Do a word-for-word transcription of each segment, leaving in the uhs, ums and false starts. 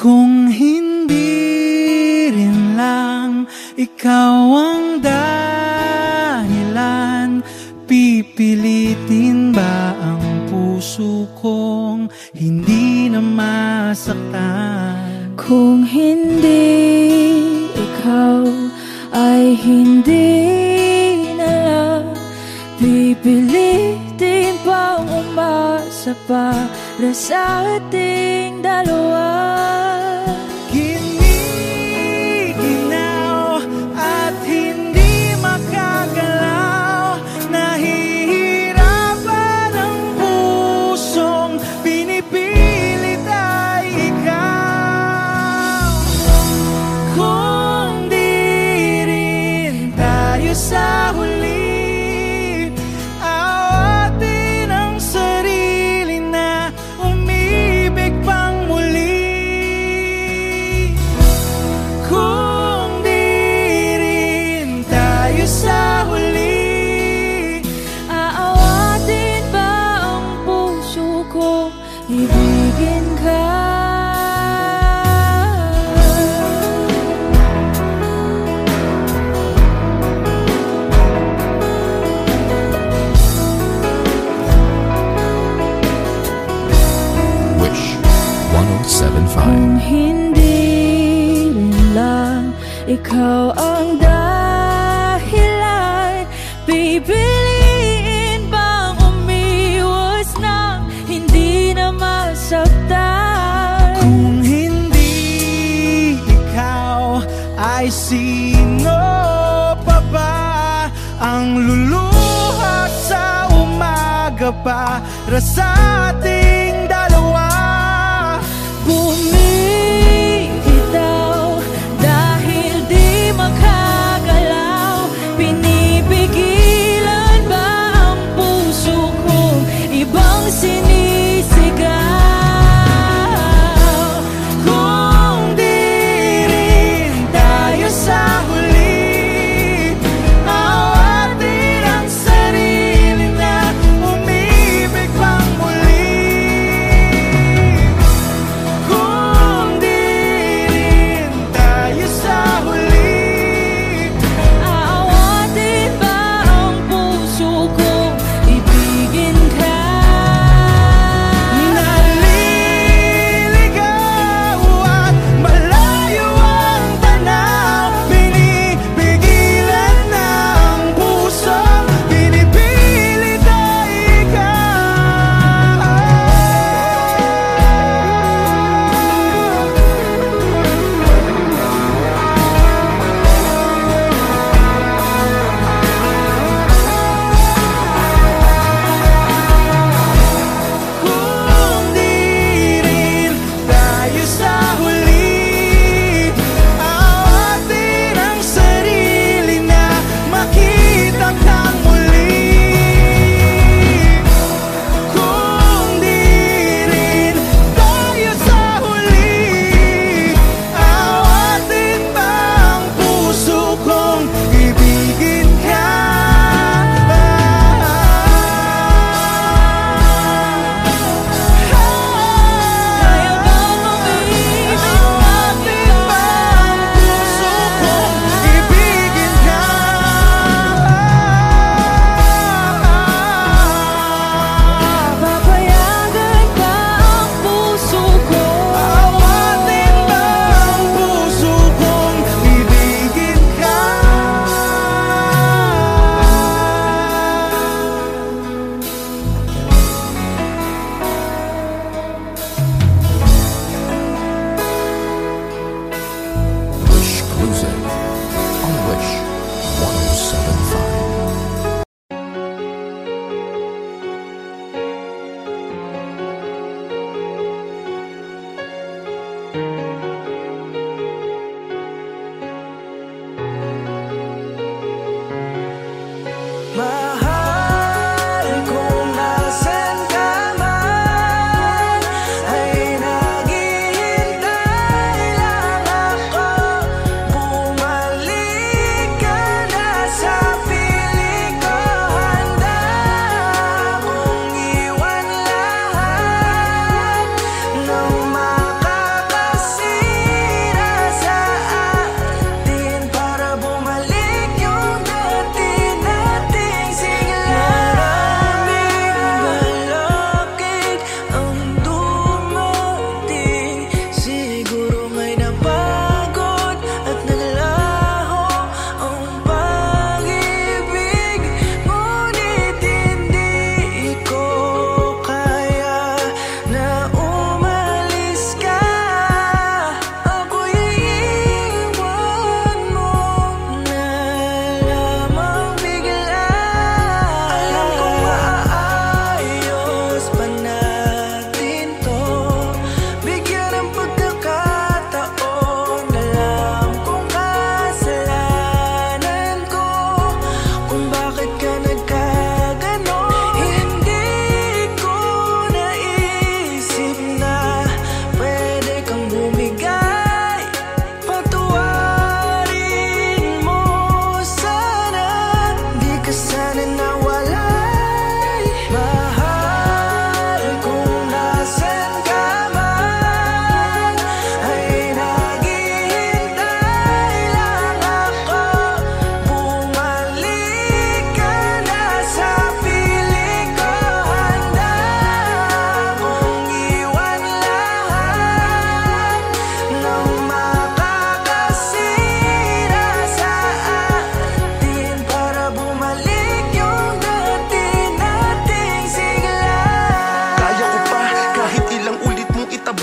Kung hindi rin lang ikaw ang dahilan, pipilitin ba ang puso kong hindi na masaktan? Kung hindi ikaw ay hindi na lang, pipilitin pa ang umasa para sa ating dalawa. Kung hindi lang ikaw ang dahilan, pipiliin bang umiwas na hindi na masaktan? Kung hindi ikaw ay sino pa ba ang luluha sa umaga pa para sa ating dalawa? Bumibitaw dahil di makagalaw, pinipigilan ba ang puso kong ibang sinisigaw? Kung di rin tayo sa huli, awatin ang sarili na umibig pang muli.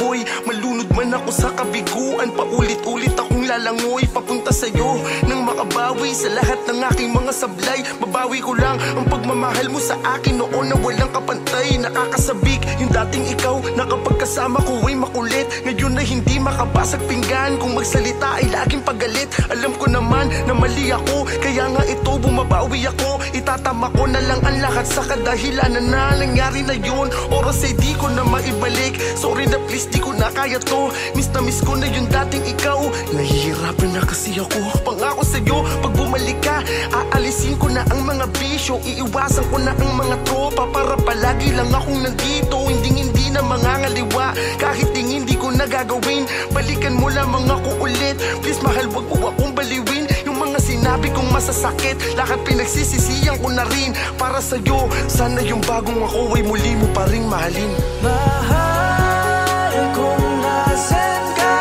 apoy. Malunod man ako sa kabiguan, paulit-ulit akong lalangoy papunta sa'yo nang makabawi sa lahat ng aking mga sablay. Babawi ko lang ang pagmamahal mo sa akin noon na walang kapantay. Nakakasabik yung dating ikaw na kapag kasama ko ay makulit. Ngayon na hindi makabasag pinggan, kung magsalita ay laging pagalit. Alam ko naman na mali ako, kaya nga ito bumabawi ako. Itatama ko na lang ang lahat sa kadahilanan na nangyari na yun. Oras ay di ko na maibalik, sorry na please di ko na kaya to. Miss na miss ko na yung dating ikaw, nahihirapan na kasi ako. Pangako sa'yo, pag bumalik ka, aalisin ko na ang mga bisyo, iiwasan ko na ang mga tropa para palagi lang akong nandito. Hinding-hindi na mangangaliwa, kahit tingin di ko na gagawin. Balikan mo lamang ako ulit, please mahal wag mo akong baliwin. Yung mga sinabi kong masasakit, lahat pinagsisisihan ko na rin para sa'yo. Sana yung bagong ako ay muli mo pa rin mahalin. Mahal kong nasan ka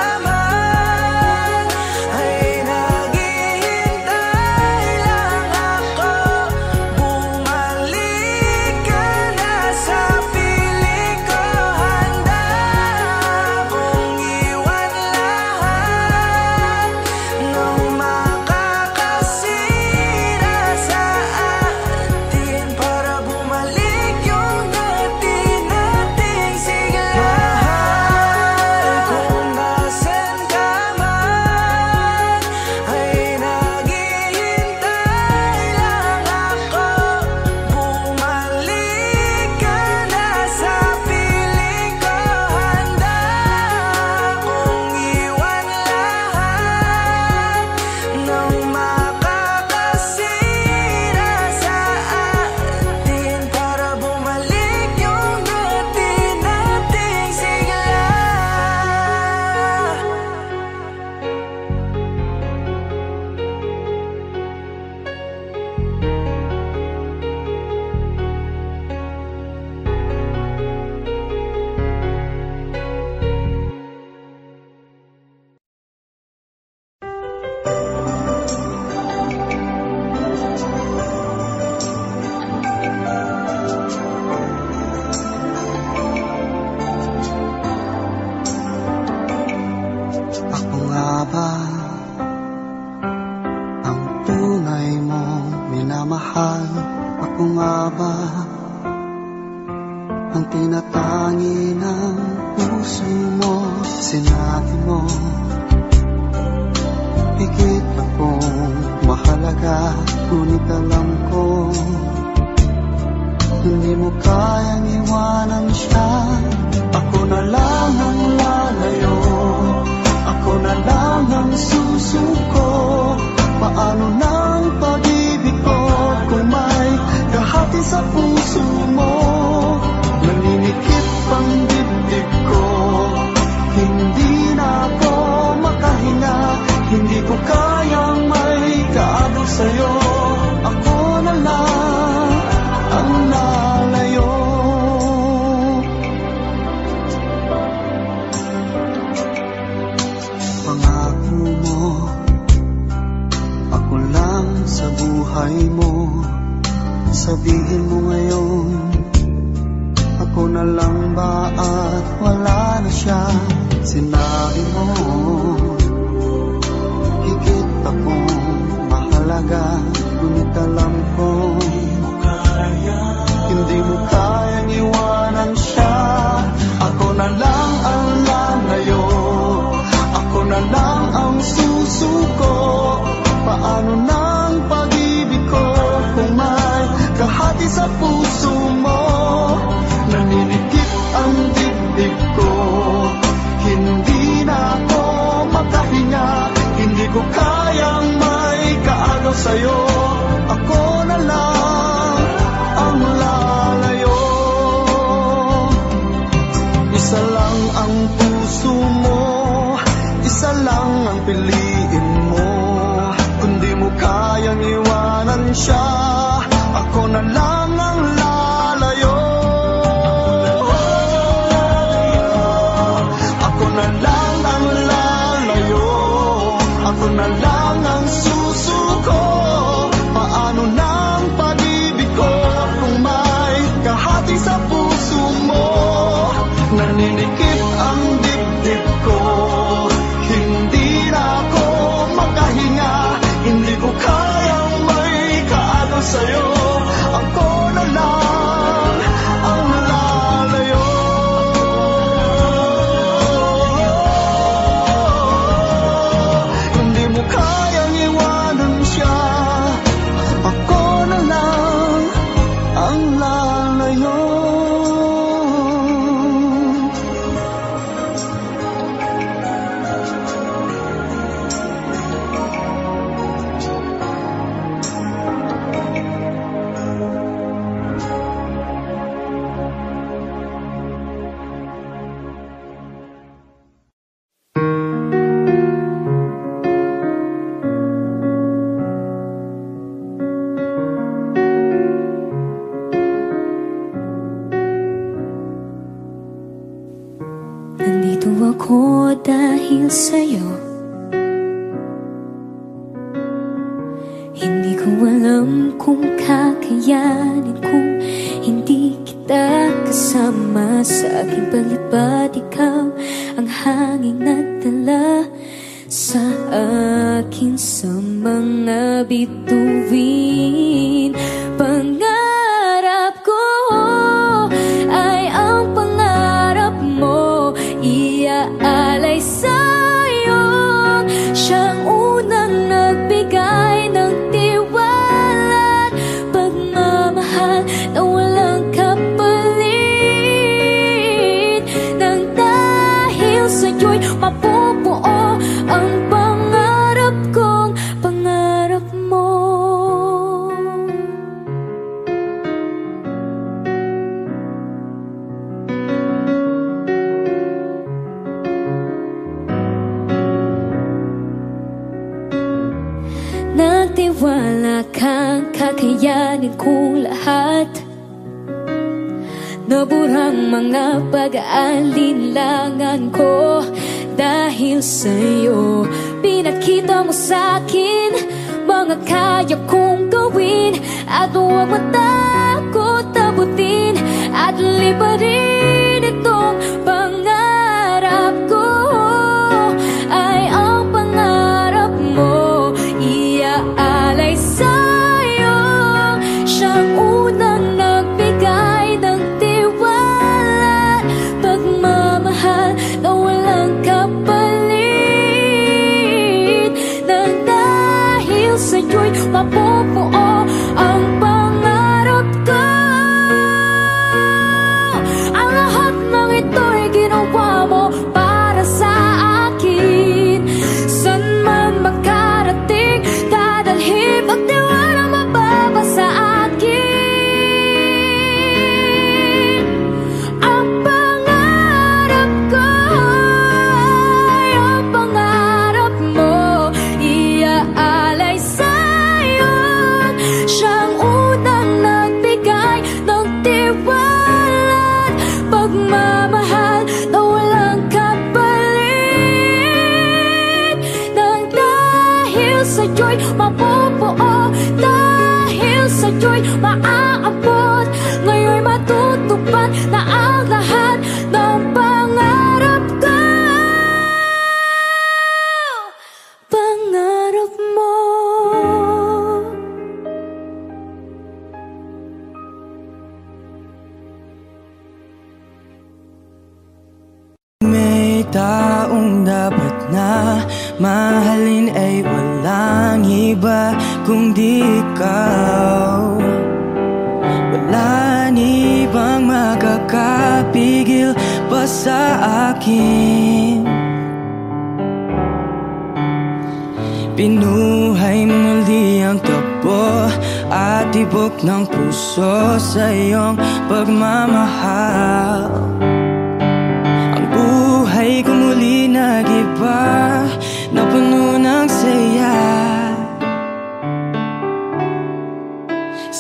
man, naninigip ang dip Nagbago ako dahil sa'yo. Hindi ko alam kung kakayanin kung hindi kita kasama. Sa aking palipad, ikaw ang hangin nagdala sa akin sa mga bituin. Pangarap ko ay ang pangarap mo, iaalay sa'yo. Siyang unang nagbigay ng tiwala, pagmamahal na walang kapalit. Nang dahil sa'yo'y mapupuo ang pangarap kong pangarap mo. Nagtiwala kang kakayanin kong lahat. Naburang mga pag-aalinlangan ko dahil sa'yo. Pinakita mo sa'kin mga kaya kong gawin, at huwag matakot abutin at liparin. Itong pangarap ko ay ang pangarap mo, iaalay sa'yo. Siyang unang nagbigay ng tiwala, pagmamahal na walang kapalit. Nang dahil sa'yo'y mapupuo ang pangarap ko. Ang lahat ng ito'y ginawa mo para sa akin. San man makarating, dadalhin pagtiwala mababa sa akin. Ang pangarap ko ay ang pangarap mo, iaalay sa'yo. Siyang unang nagbigay ng tiwala, pagmamahal na walang kapalit. Nang dahil sa'yo'y mapupuo, dahil sa'yo'y maaabot, ngayon'y matutupad na ang lahat ng pangarap ko. Pangarap mo. May taong dapat na mahalin ay walang iba kundi ikaw. Walang ibang makakapigil pa sa akin. Pinuhay muli ang takbo at tibok ng puso sa iyong pagmamahal. Buhay ko muli nag-iba, napuno ng saya.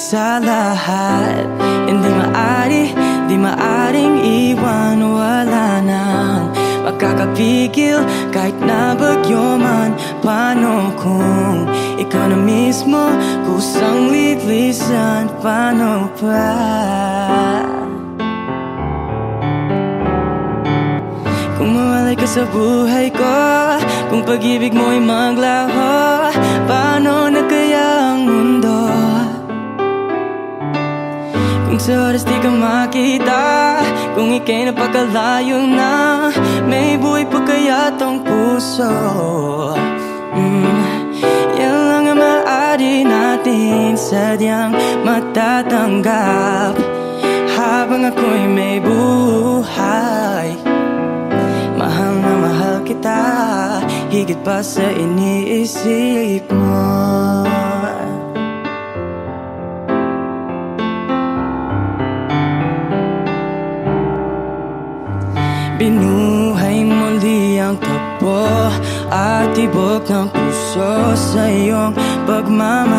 Sa lahat, hindi maari, di maaring iwan. Wala nang makakapigil kahit na bagyo man. Paano kung ikaw na mismo kusang lidlisan? Paano pa? Kung mawalay ka sa buhay ko, kung pag-ibig mo'y maglaho, paano na kaya ang mundo? Kung sa oras di ka makita, kung ika'y napakalayo na, may buhay pa kaya tong puso? Mm, yan lang ang maaari natin sadyang matatanggap habang ako'y may buhay. Mahal na mahal kita, higit pa sa iniisip mo. Binuhay muli ang tapo at tibok ng puso sa iyong pagmamahal.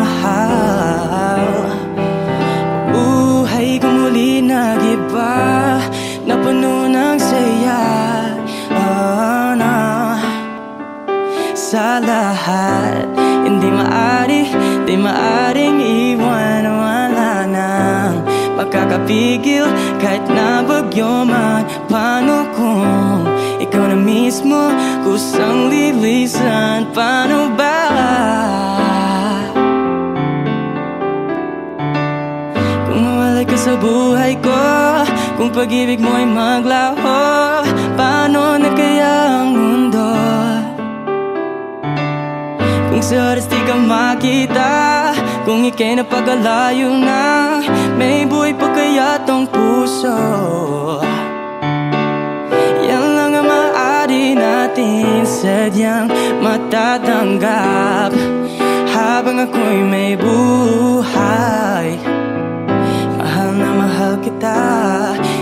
Buhay ko muli nag-iba, napuno ng saya. Oh, lahat. Hindi maari, di maaring iwan wala nang pagkakapigil kahit na bagyo magpano kung ikaw na mismo kusang lilisan. Paano ba? Kung mawalay ka sa buhay ko, kung pag-ibig mo'y maglaho, paano na kaya ang mundo? Kung sa oras di ka makita, kung ika'y napagalayo na, may buhay pa kaya tong puso? Yan lang ang maaari natin sadyang matatanggap habang ako'y may buhay. Mahal na mahal kita,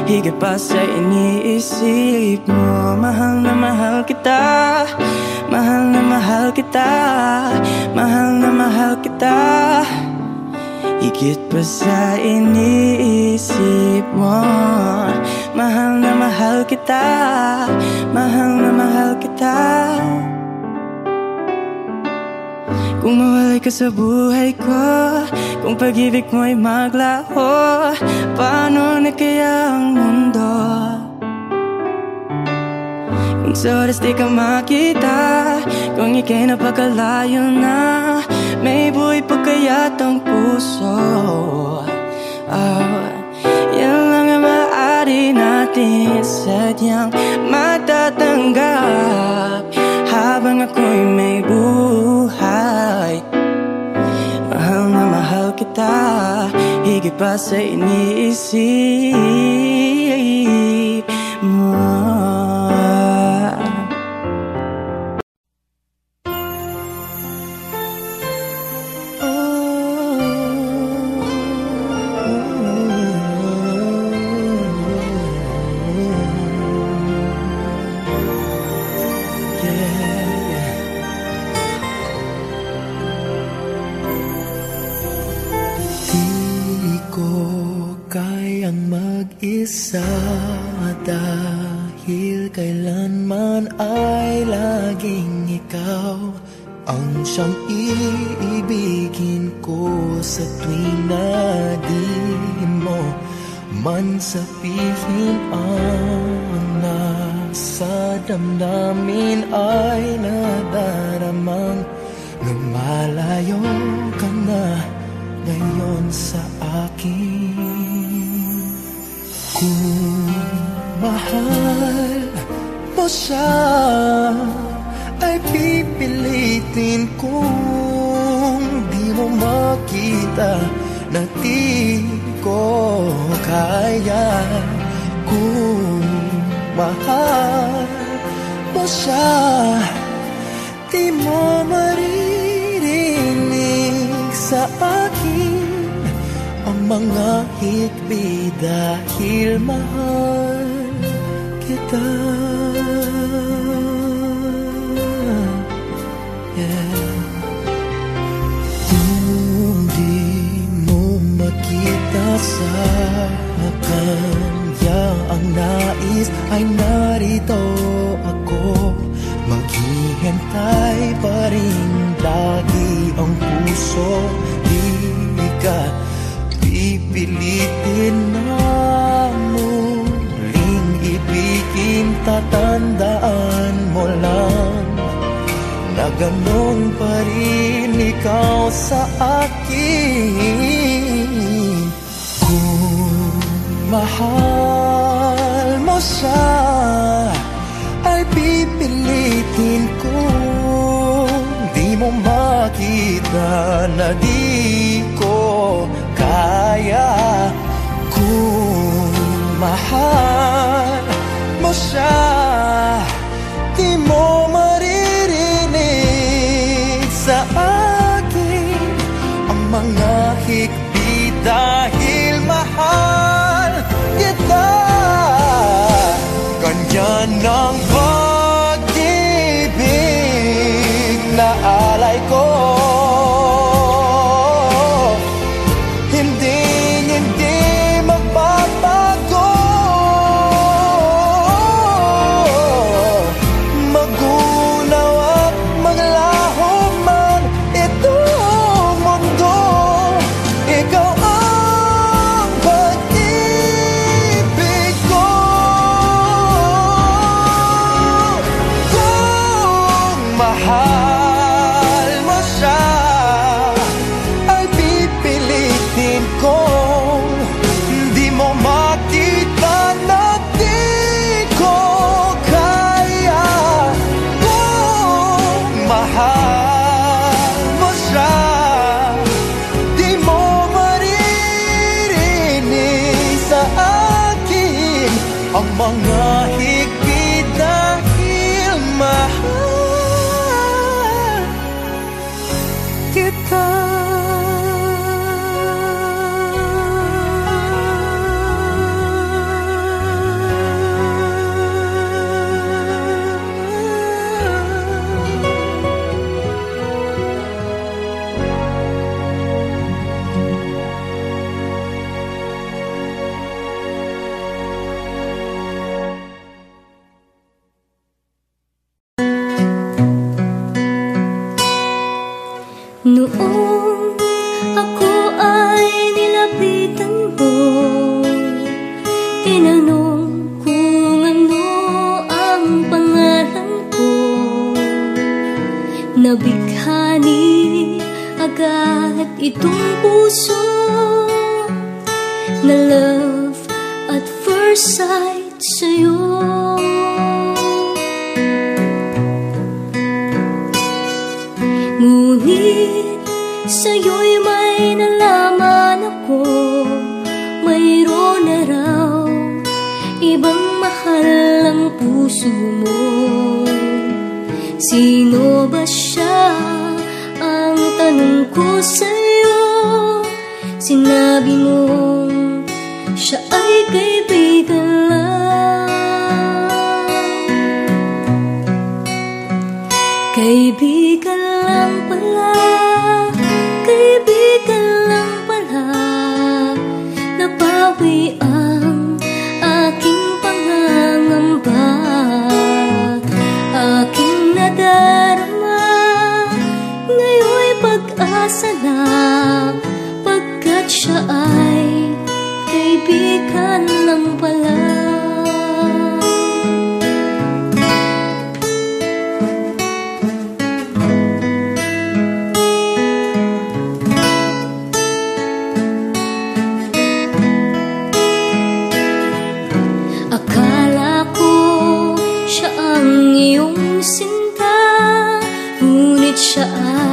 higit pa sa iniisip mo. Mahal na mahal kita, mahal na mahal kita, mahal na mahal kita, higit pa sa iniisip mo. Mahal na mahal kita, mahal na mahal kita. Kung mawalay ka sa buhay ko, kung pag-ibig mo'y maglaho, paano na kaya ang mundo? Kung sa oras di ka makita, kung ika'y napakalayo na, may buhay pa kaya tong puso? Oh, yan lang ang maaari natin sadyang matatanggap habang ako'y may buhay. Mahal na mahal kita, higit pa sa iniisip mo. Isa dahil kailanman ay laging ikaw ang siyang iibigin ko sa tuwing na di mo man sabihin ang nasa damdamin ay nadaramang lumalayo ka na ngayon sa akin. Kung mahal mo siya, ay pipilitin kung di mo makita na di ko kaya. Kung mahal mo siya, di mo maririnig sa akin mga hikbi dahil mahal kita. Yeah. Kung di mo makita sa kanya ang nais ay narito ako, maghihintay pa rin lagi ang puso. Di ka pilitin na muling ibigin, tatandaan mo lang na ganun pa rin ikaw sa akin. Kung mahal mo siya, ay pipilitin kung di mo makita na di ko kaya. Kung mahal mo siya, di mo maririnig sa akin ang mga hikbi dahil mahal kita. Ganyan ang pag-ibig na alay ko. nabighani agad itong puso na love at first sight sa'yo. Ngunit sa'yo'y may nalaman ako, mayroon na raw ibang mahal ang puso mo. Sino ba siya? Ang tanong ko sa'yo. Sinabi mong siya ay kaibigan lang. Kaibigan lang pala, kaibigan lang pala. Nabawi ang aking pangangamba, aking sana, pagkat siya ay kaibigan lang pala. Akala ko siya ang iyong sinta, ngunit siya ay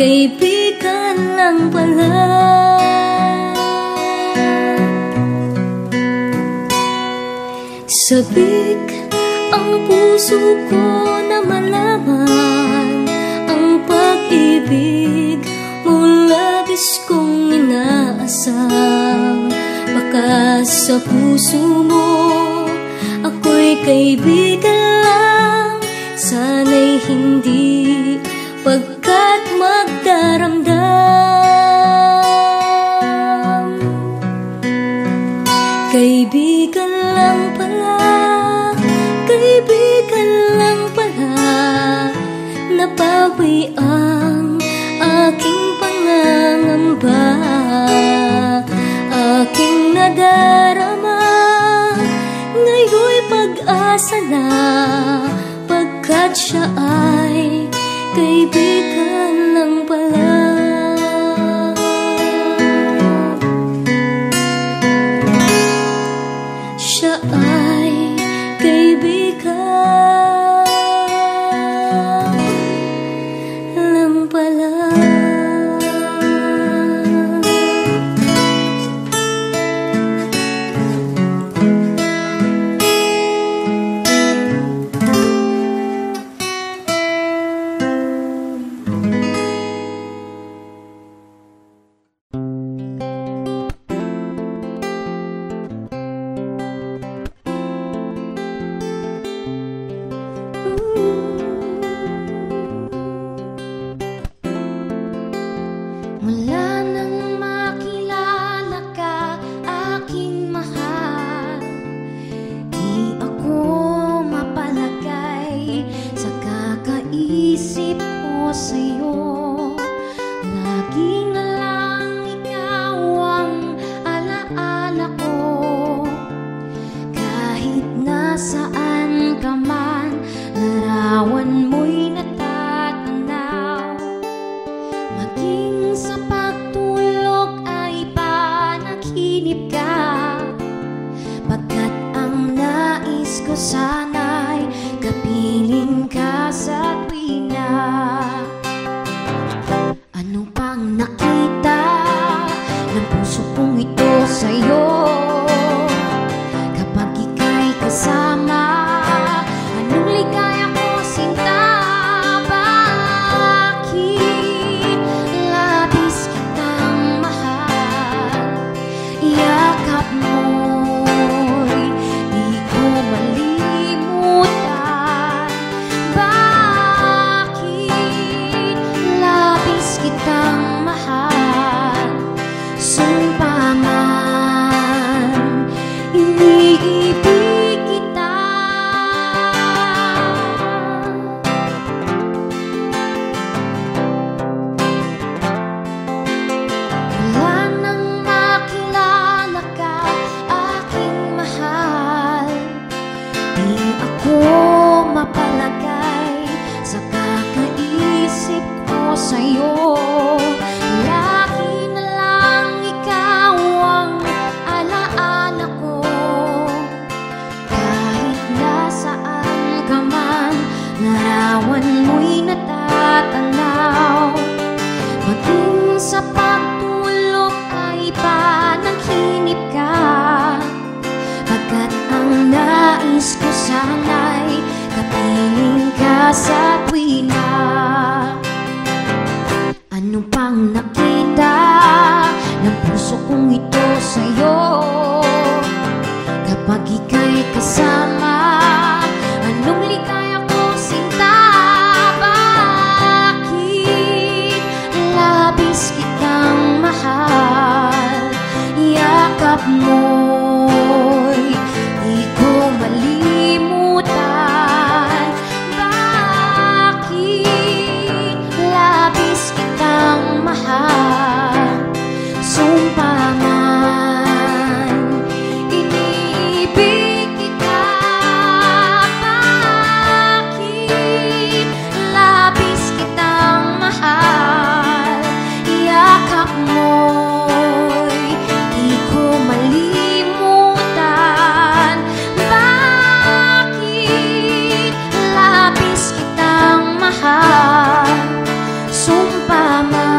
kaibigan lang pala. Sabik ang puso ko na malaman ang pag-ibig mong labis kong inaasam. Baka sa puso mo ako'y kaibigan lang, sana'y hindi pagkat magdaramdam. Kaibigan lang pala, kaibigan lang pala. Napawi ang aking pangangamba, aking nadarama. Ngayo'y pag-asa na, pagkat siya ay kaibigan lang pala. Siya ay kaibigan lang pala. Thank you. sa'yo. Lagi na lang ikaw ang alaala ko, kahit nasaan ka man, larawan mo'y natatanaw. Maging sa pagtulog ay panaginip ka, pagkat ang nais ko sana'y kapiling ka sa tuwina. Ano pang nakita ng puso kong ito sa'yo? Kapag ika'y kasama, anong ligaya kong sinta? Bakit labis kitang mahal? Yakap mo'y di ko malimutan. Bakit labis kitang mahal? Sumpah man iniibig kita, bakit labis kitang mahal? Yakap mo'y di ko malimutan. Bakit labis kitang mahal? Sumpah man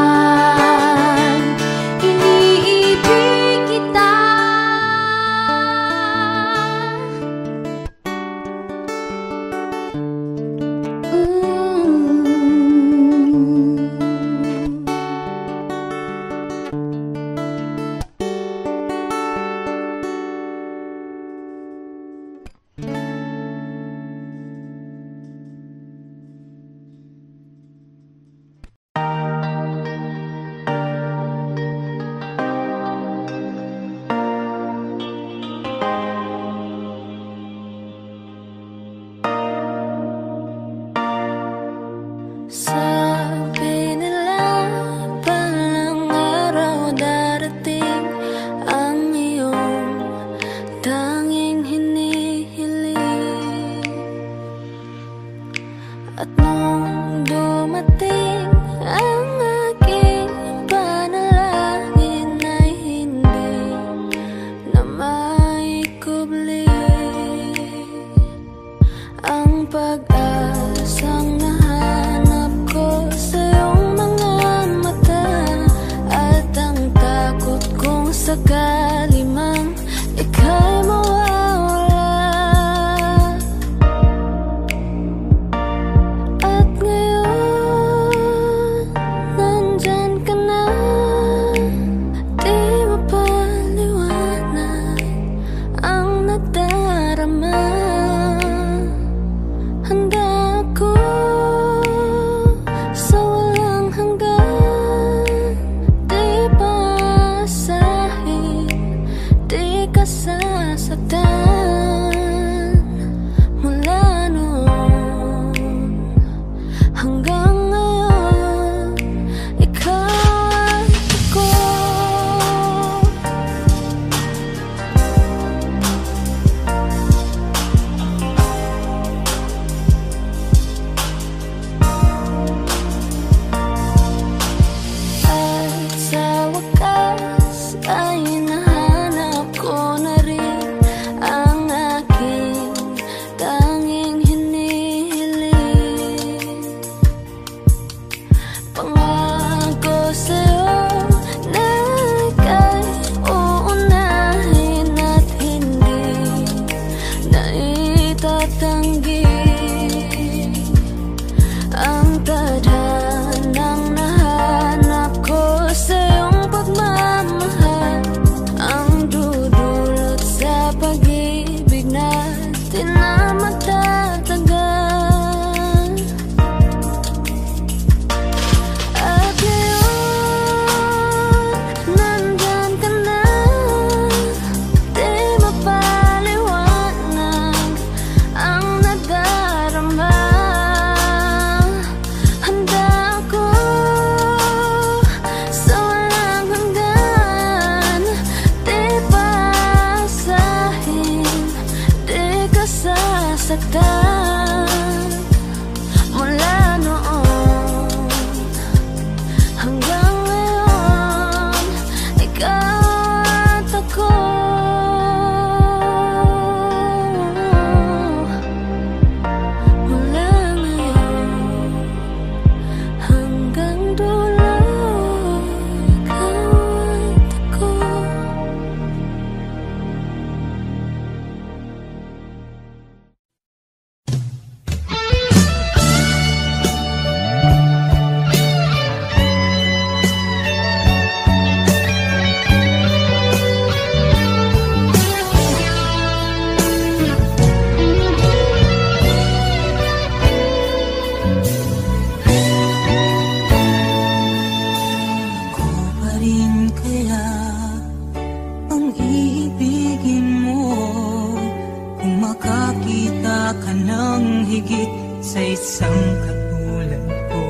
sa isang katulad ko.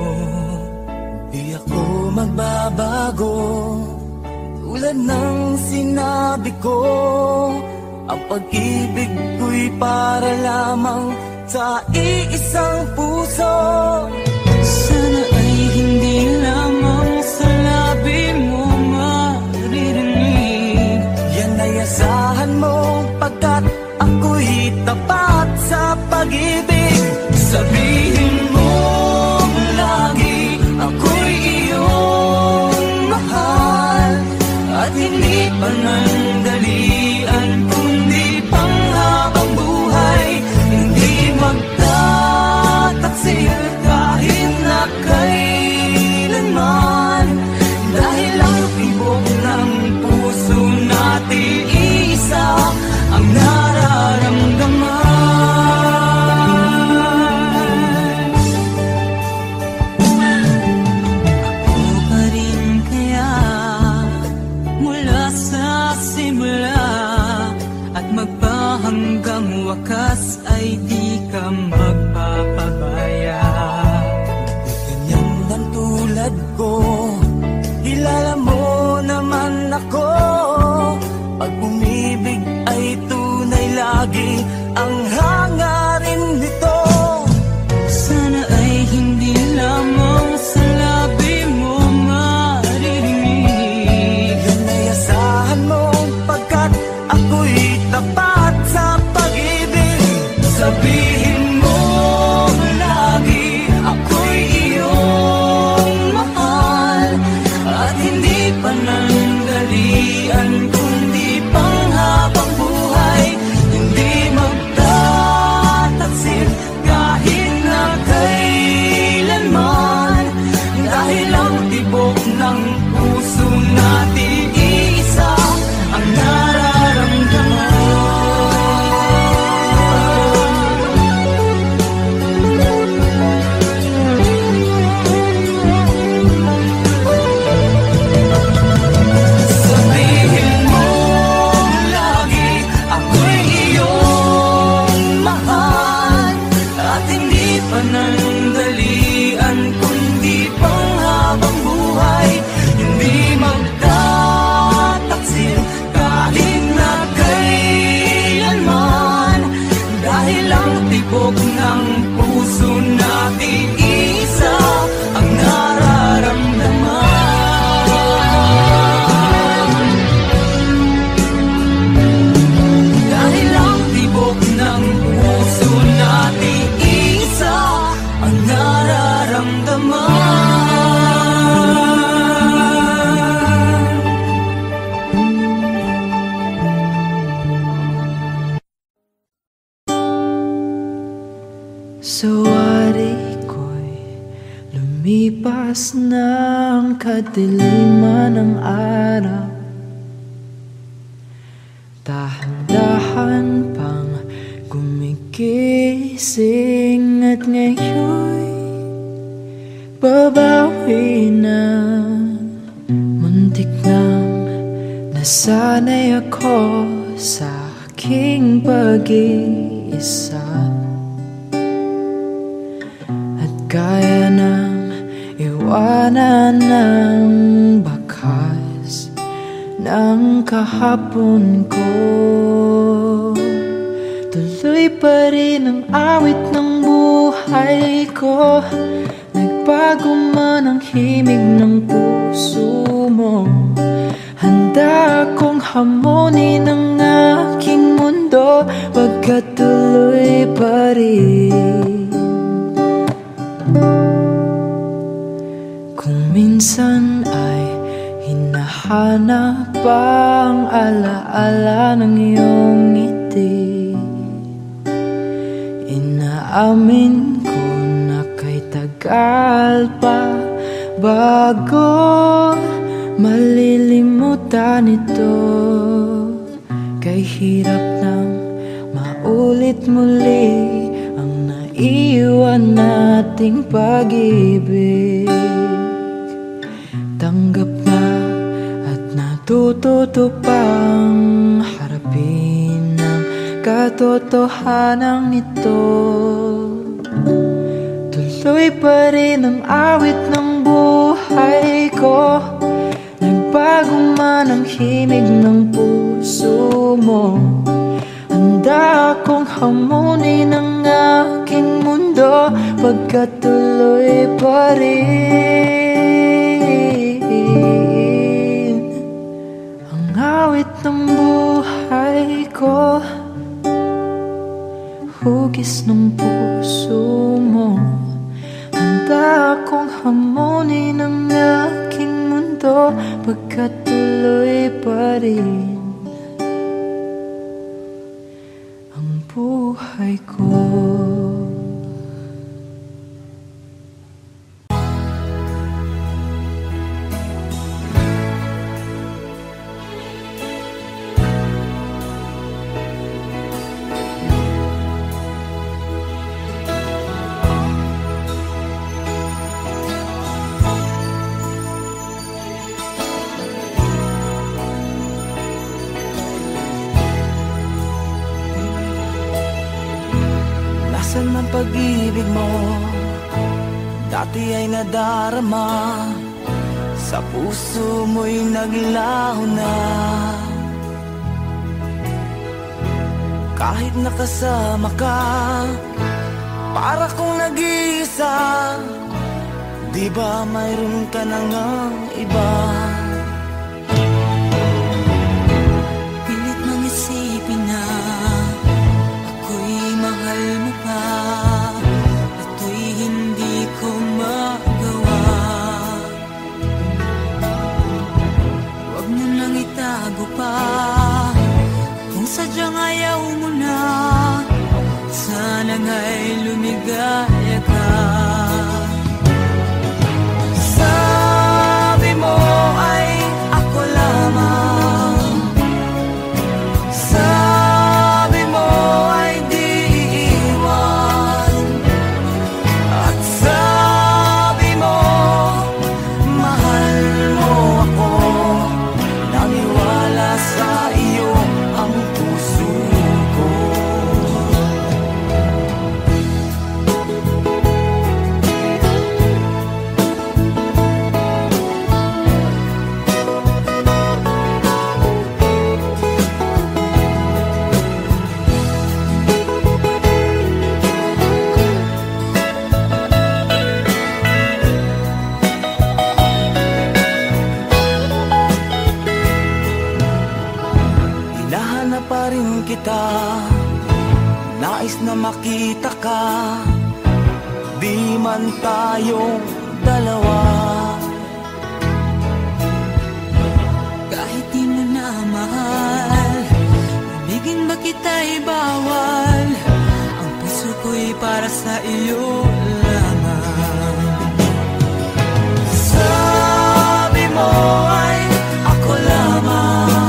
Di ako magbabago, tulad ng sinabi ko. Ang pag-ibig ko'y para lamang sa iisang puso. Sana ay hindi lamang sa labi mo maririnig. Yan ay asahan mo, pagkat ako'y tapat sa pag-ibig. Sabihin mo lagi, ako'y iyong mahal. At hindi pa nandalian ko, kahit na kailanman, dahil ang tibok ng puso natin isa ang nararamdaman. Ako pa rin kaya mula sa simula, at magpahanggang wakas ay di ka magpapabaya. Ganyan ang tulad ko, kilala mo naman ako. Pag umibig ay tunay, lagi ang hangarin nito. Sana ay hindi lamang sa labi mo maririnig. Yan ay asahan mo, pagkat ako'y tapat sa pag-ibig. Sabi ng kadiliman ng araw, dahan-dahan pang gumigising, at ngayon'y babawi na. Muntik nang nasanay ako sa aking pag-iisa, at kaya na iwanan ng bakas ng kahapon ko. Tuloy pa rin ang awit ng buhay ko, nagbago man ang himig ng puso mo. Handa akong hamonin ang aking mundo, pagkat tuloy pa rin. Minsan ay hinahanap ang alaala ng iyong ngiti. Inaamin ko na kay tagal pa bago malilimutan ito. Kay hirap nang maulit muli ang naiwan nating pag-ibig. Tanggap na at natututo pang harapin ang katotohanan nito. Tuloy pa rin ang awit ng buhay ko. Nagbago man ang himig ng puso mo. Handa akong hamunin ang aking mundo, pagkatuloy pa rin ang awit ng buhay ko. Hugis ng puso mo, handa akong hamunin ang aking mundo, pagkatuloy pa rin ang buhay ko. Pag-ibig mo dati ay nadarama, sa puso mo'y naglaho na. Kahit nakasama ka, para kong nag-iisa. Di ba mayroon ka na ngang iba? Pilit nang isipin na ako'y mahal mo pa, pa. Kung sadyang ayaw mo na, sana nga'y lumigaya ka. Sabi mo ay ako lamang, sabi mo ay di iiwan, at sabi mo mahal mo ako. Naniwala sa iyo ang puso ko. Kita, nais na makita ka, di man tayong dalawa. Kahit di mo na mahal, bigin ba kita'y bawal? Ang puso ko'y para sa iyo lamang. Sabi mo ay ako lamang,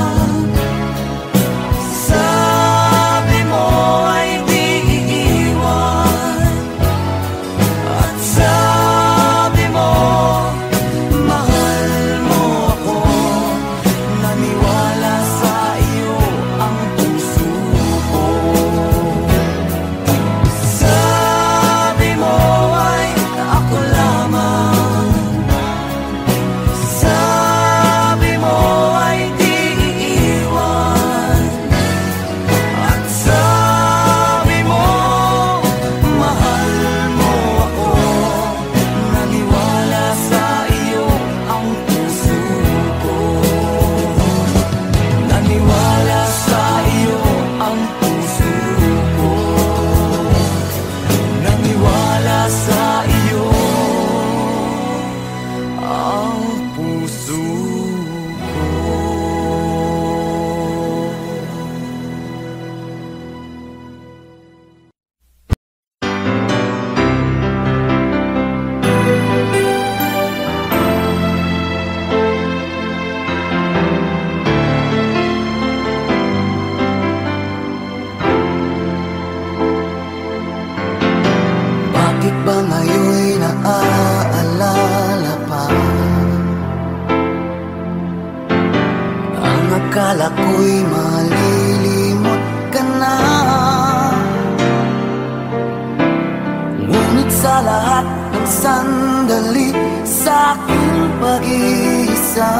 sa lahat ng sandali sa'kin pag-iisa.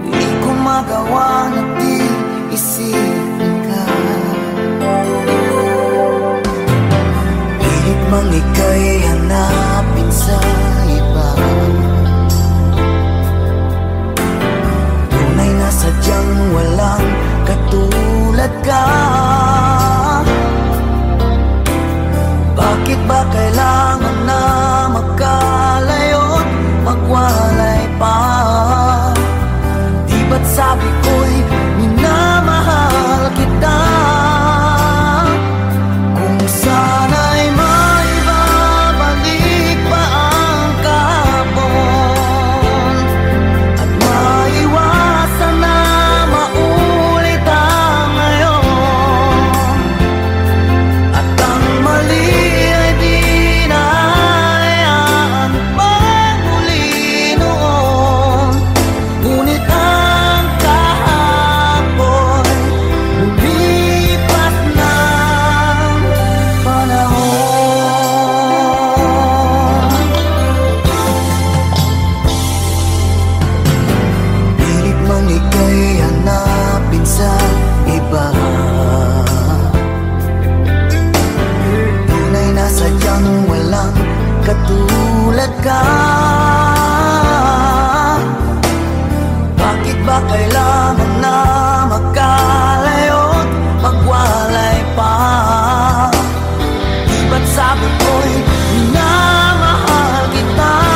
Hindi ko magawa na di isipin ka. Pilit mang ika'y hanapin sa iba. Tunay na sadyang walang katulad ka. Bakit ba kailangan na magkalayo, magwalay pa? Di ba't sabi ko'y minamahal kita? Kung sana'y maibabalik pa ang kahapon at maiwasan na maulit ang ngayon, at ang mali katulad ka. Bakit ba kailangan na magkalayo, magwalay pa? Di ba't sabi ko'y minamahal kita?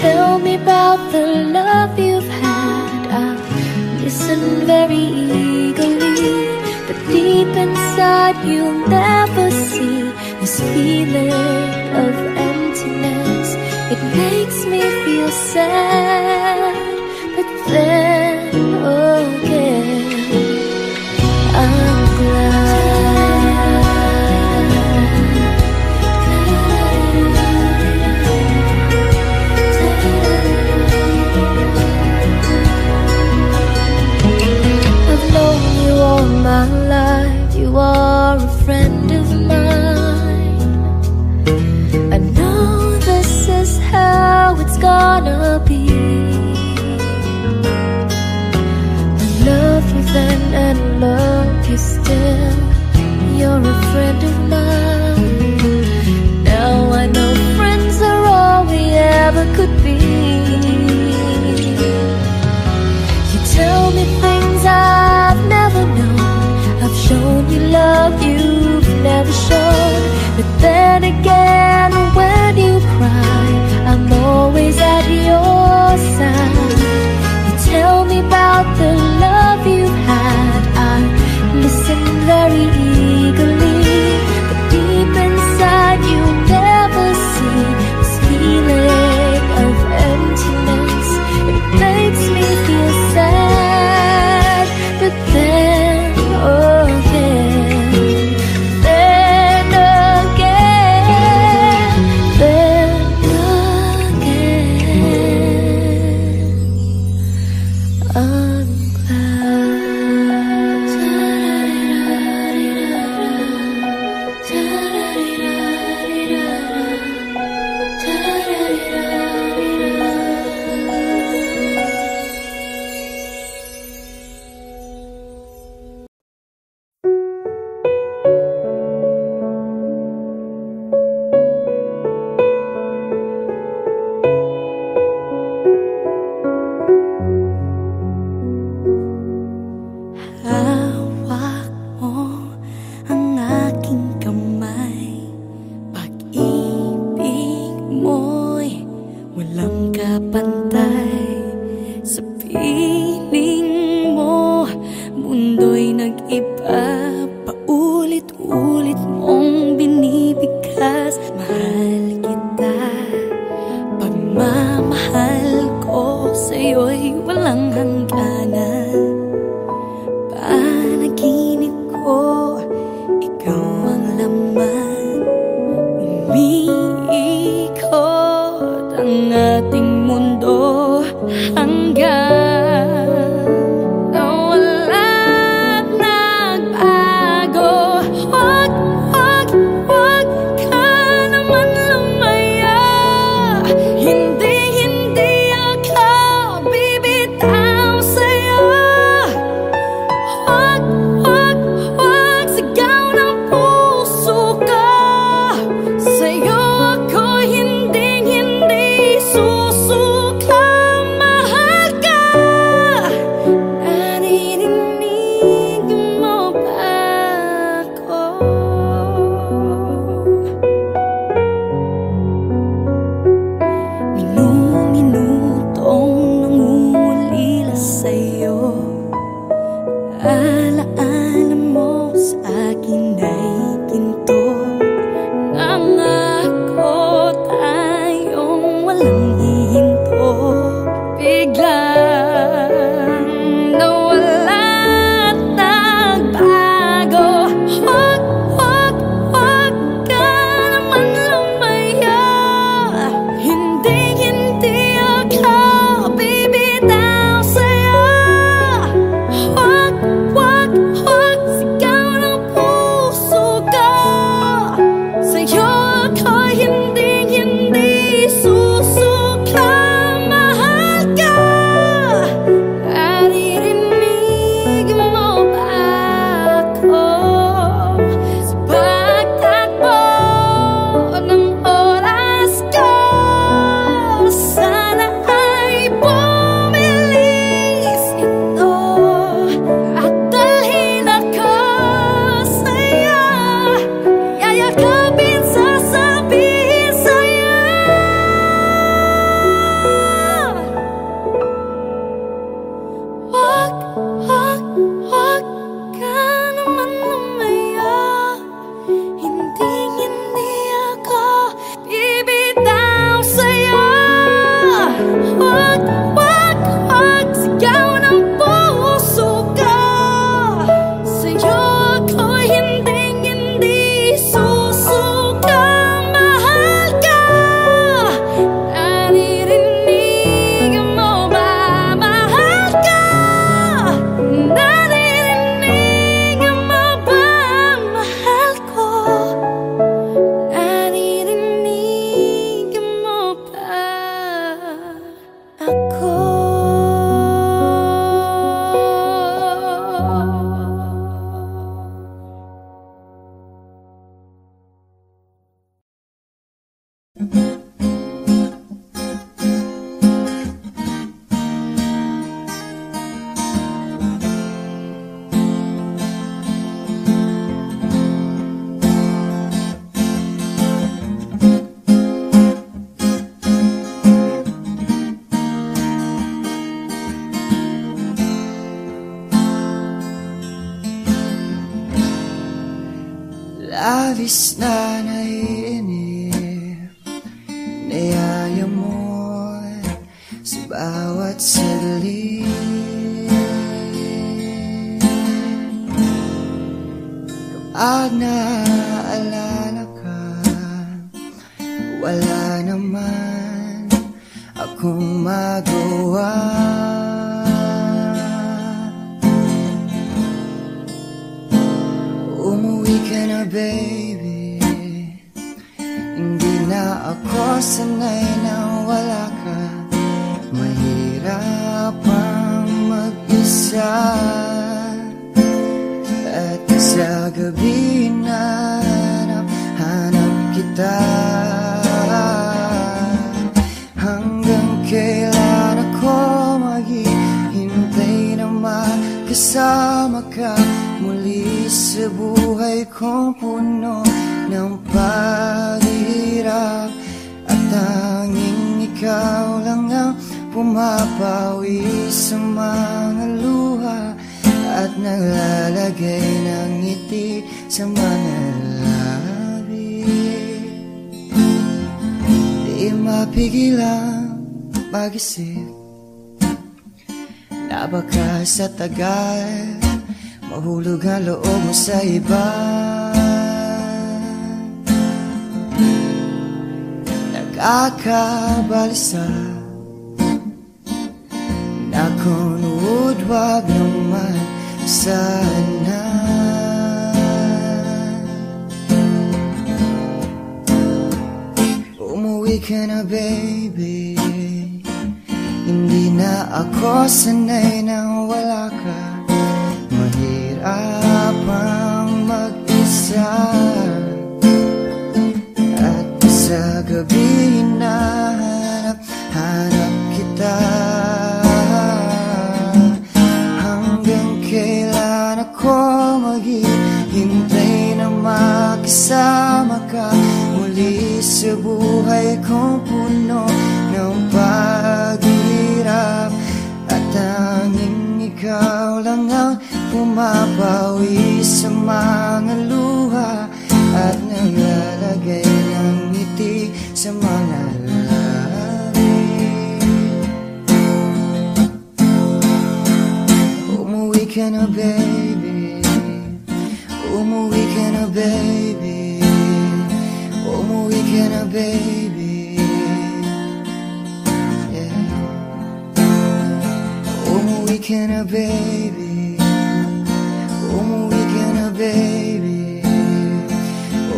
Tell me about the love you've had. I listen very eagerly, but deep inside you'll never see this feeling of emptiness. It makes me feel sad, but then again I'm glad. My life, you are a friend of mine. I know this is how it's gonna be. I love you then and love you still. You're a friend of mine. Now I know friends are all we ever could be. You tell me things I've never known. Shown you love you've never shown. But then again, when you cry, I'm always at your side. You tell me about the love you've had. I listen very eagerly, but deep inside you'll never see this feeling of emptiness. It makes me feel sad, but then believe. labis na naiinip, niyaya mo sa bawat sadali. Kapag naaalala ka, wala naman akong magawa. Umuwi ka na, baby. Hindi na ako sanay na wala ka. Mahirap ang mag-isa, at sa gabi na hanap, hanap kita. Hanggang kailan ako maghihintay na makasama ka muli sa buhay kong puno ng paghihirap, at tanging ikaw lang ang pumapawi sa mga luha at naglalagay ng ngiti sa mga labi. Di mapigilang mag-isip na baka sa tagal mahulog ang loob mo sa iba. Nagkakabalisa na kung wag naman sana. Umuwi ka na, baby. Hindi na ako sanay na wala ka. Mahirap ang mag-isa, at sa gabi na hanap, hanap kita. Hanggang kailan ako maghihintay na makasama ka muli sa buhay kong puno ng paghihirap, at tanging ikaw lang ang pumapawi sa mga luha at naglalagay ng ngiti sa mga labi. Umuwi ka na, baby. Umuwi ka na, baby. Umuwi ka na, baby. Yeah. Umuwi ka na, baby. Umuwi ka na, baby.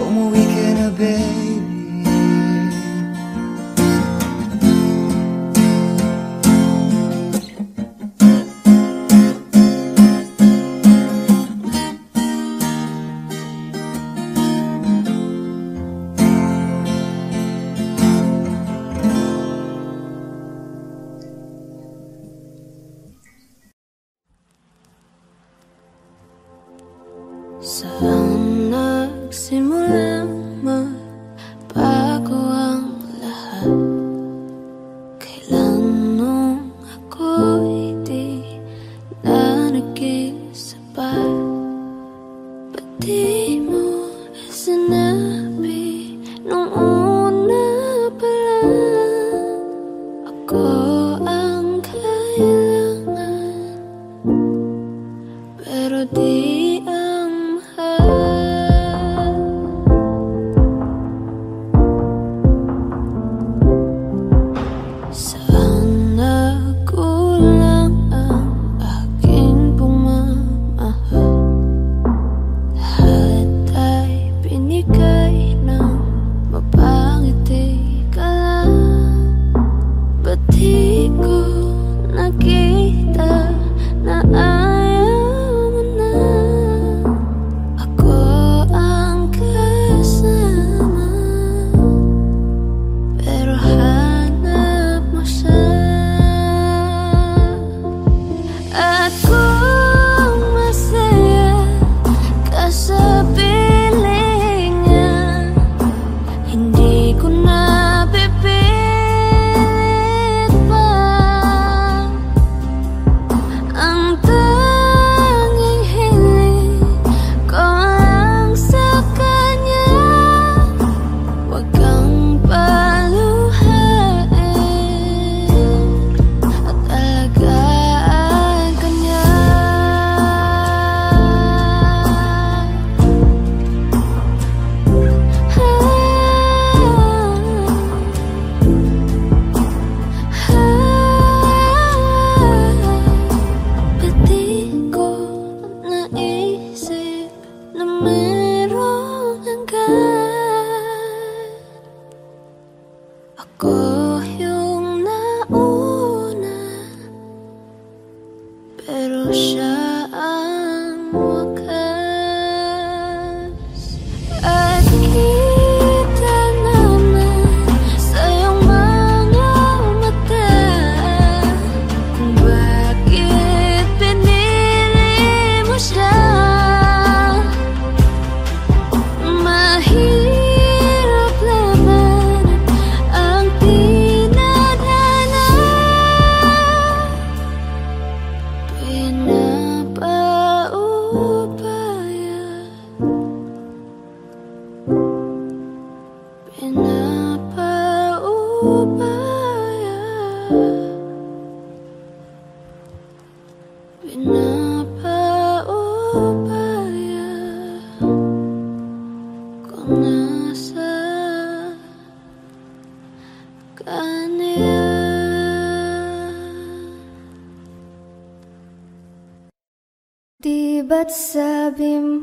Umuwi ka na, baby. Ang Kabilang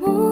buhay.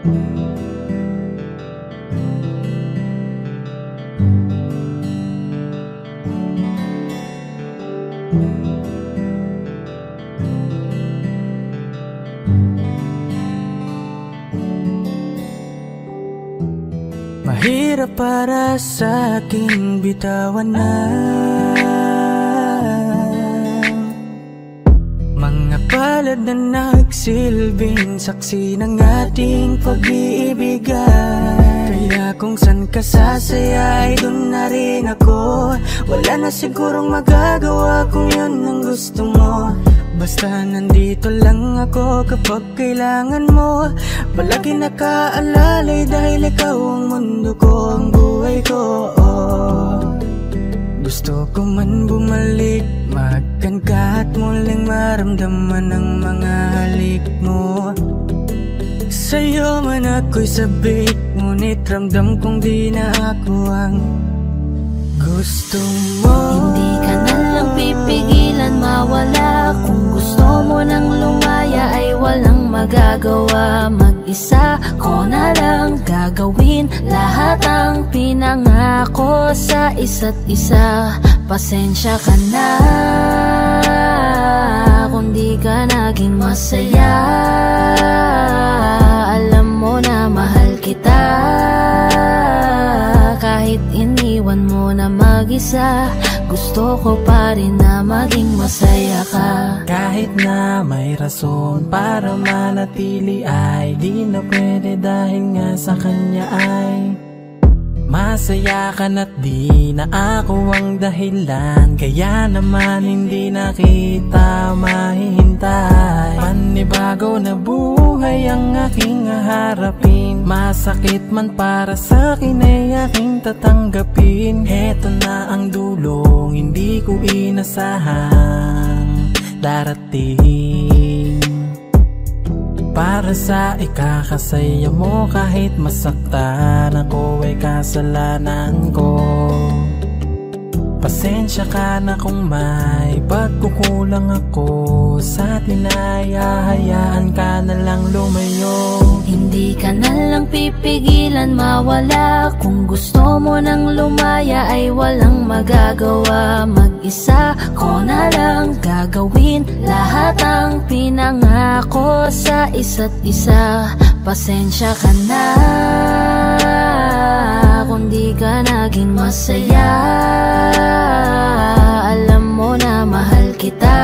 Mahirap para sa akin bitawan na mga palad na nagsilbing saksi ng ating pag-iibigan. Kaya kung san ka sasaya ay dun na rin ako. Wala na sigurong magagawa kung yun ang gusto mo. Basta nandito lang ako kapag kailangan mo. Palagi nakaalalay dahil ikaw ang mundo ko, ang buhay ko. Gusto ko man bumalik, maagkan ka at muling maramdaman ang mga halik mo. Sa'yo man ako'y sabik, ngunit ramdam kong di na ako ang gusto mo. Hindi ka na lang pipigilan mawala. Kung gusto mo nang lumaya ay walang magagawa. Mag-isa ko na lang gagawin lahat ang pinangako sa isa't isa. Pasensya ka na kung di ka naging masaya. Alam mo na mahal kita, kahit iniwan mo na mag-isa. Gusto ko pa rin na maging masaya ka. Kahit na may rason para manatili ay di na pwede dahil nga sa kanya ay masaya ka na't di na ako ang dahilan. Kaya naman hindi na kita mahihintay. Panibago na buhay ang aking haharapin. Masakit man para sa'kin ay aking tatanggapin. Heto na ang dulong hindi ko inasahang darating. Para sa ikakasaya mo kahit masaktan ako ay kasalanan ko. Pasensya ka na kung may pagkukulang ako sa atin ay hahayaan ka na lang lumayo. Hindi ka na lang pipigilan mawala. Kung gusto mo nang lumaya ay walang magagawa. Mag-isa ko na lang gagawin lahat ang pinangako sa isa't isa. Pasensya ka na kung di ka naging masaya. Alam mo na mahal kita,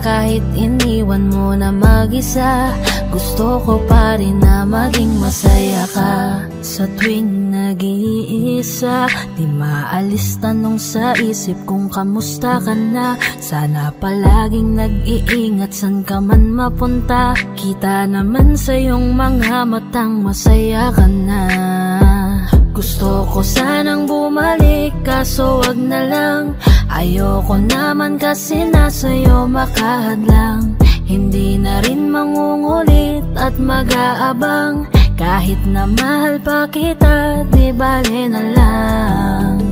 kahit iniwan mo na mag-isa. Gusto ko pa rin na maging masaya ka. Sa tuwing nag-iisa, di maalis tanong sa isip kung kamusta ka na. Sana palaging nag-iingat san ka man mapunta. Kita naman sa iyong mga matang masaya ka na. Gusto ko sanang bumalik kaso wag na lang. Ayoko naman kasi na sa'yo makahadlang. Hindi na rin mangungulit at mag-aabang. Kahit na mahal pa kita, di bale na lang.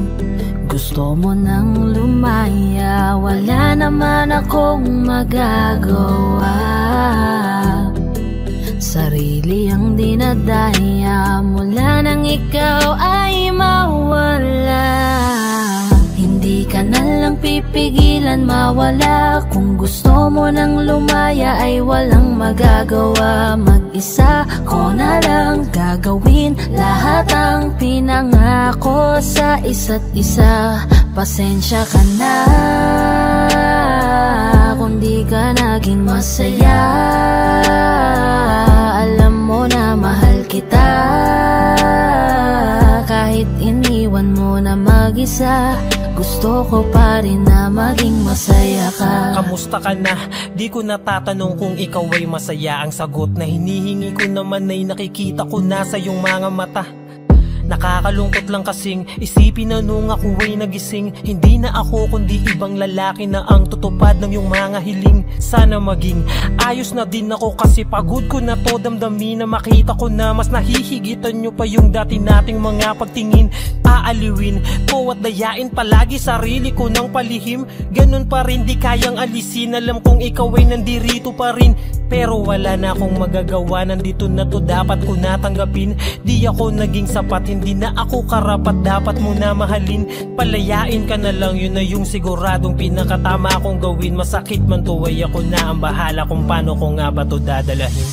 Gusto mo nang lumaya, wala naman akong magagawa. Sarili ang dinadaya, mula nang ikaw ay mawala. Hindi ka na lang pipigilan mawala. Kung gusto mo nang lumaya ay walang magagawa. Mag-isa ko na lang gagawin lahat ang pinangako sa isa't isa. Pasensya ka na kung di ka naging masaya. Alam mo na mahal kita, kahit iniwan mo na mag-isa. Gusto ko pa rin na maging masaya ka. Kamusta ka na? Di ko natatanong kung ikaw ay masaya. Ang sagot na hinihingi ko naman ay nakikita ko na sa iyong mga mata. Nakakalungkot lang kasing isipin na nung ako ay nagising, hindi na ako kundi ibang lalaki na ang tutupad ng iyong mga hiling. Sana maging ayos na din ako kasi pagod ko na to damdamin. Na makita ko na mas nahihigitan nyo pa yung dati nating mga pagtingin. aaliwin ko at dayain palagi sarili ko ng palihim. Ganun pa rin di kayang alisin. Alam kong ikaw ay nandirito pa rin, pero wala na akong magagawa. Nandito na to, dapat ko natanggapin. Di ako naging sapat, hindi na ako karapat. Dapat mo na mahalin, palayain ka na lang. Yun na yung siguradong pinakatama kong gawin. Masakit man to ay ako na ang bahala kung paano ko nga ba to dadalahin.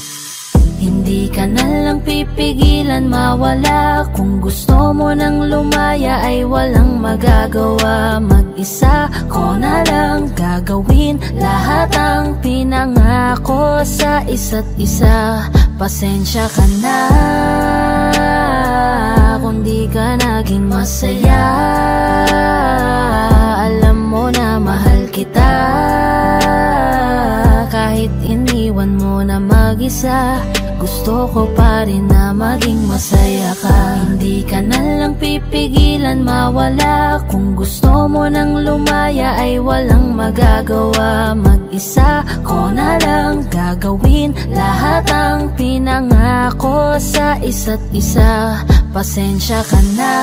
Hindi ka na lang pipigilan mawala. Kung gusto mo nang lumaya ay walang magagawa. Mag-isa ko na lang gagawin lahat ang pinangako sa isa't isa. Pasensya ka na kung di ka naging masaya. Alam mo na mahal kita, kahit iniwan mo na mag-isa. Gusto ko pa rin na maging masaya ka. Hindi ka na lang pipigilan mawala. Kung gusto mo nang lumaya ay walang magagawa. Mag-isa ko na lang gagawin lahat ang pinangako sa isa't isa. Pasensya ka na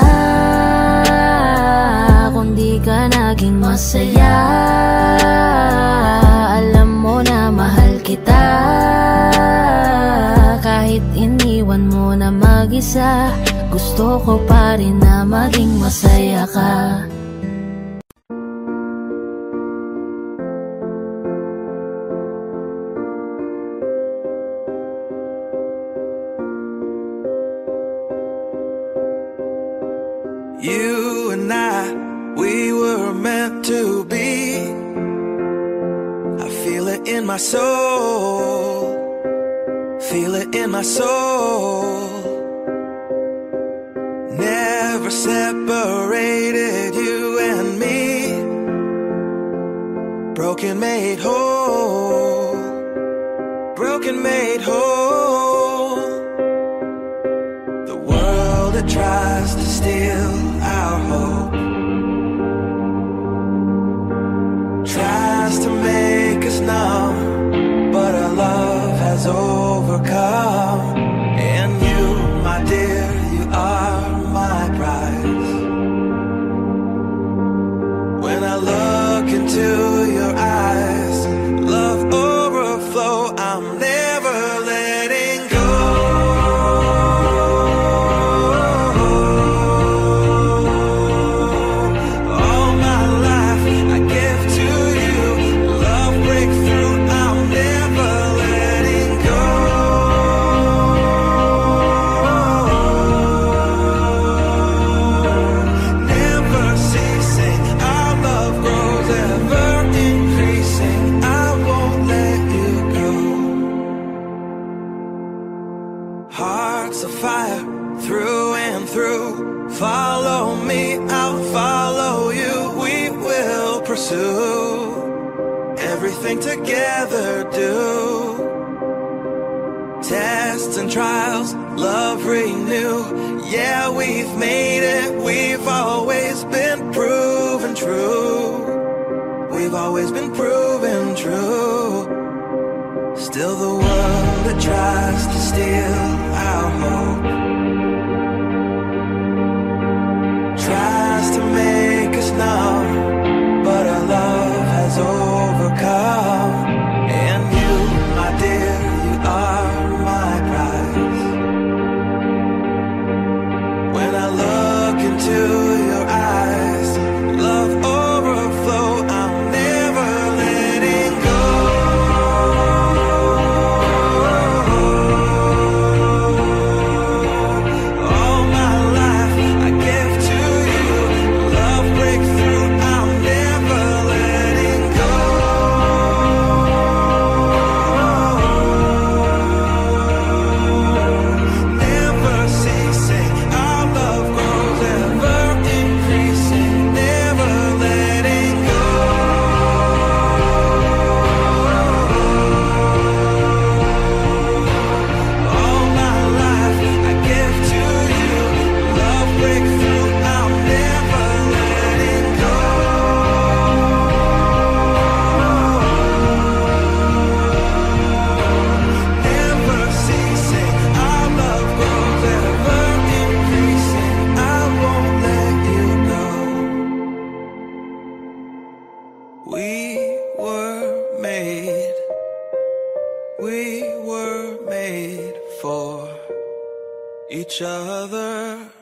kung di ka naging masaya. Alam mo na mahal kita, kahit iniwan mo na mag-isa. Gusto ko pa rin na maging masaya ka. You and I, we were meant to be. I feel it in my soul. Feel it in my soul. Never separated, you and me. Broken made whole. Broken made whole. The world that tries to steal our hope tries to make us numb, but our love has overcome. Overcome. And you, my dear, you are my prize. When I look into your eyes, love overflow, I'm never letting go. All my life I give to you, love breakthrough, I'm never letting go. Everything together do. Tests and trials, love renew. Yeah, we've made it, we've always been proven true. We've always been proven true. Still the world that tries to steal our hope tries to make us numb, but our love has overcome. And you, my dear, you are my prize. When I look into your eyes, love overflow, I'm never letting go. made, we were made for each other.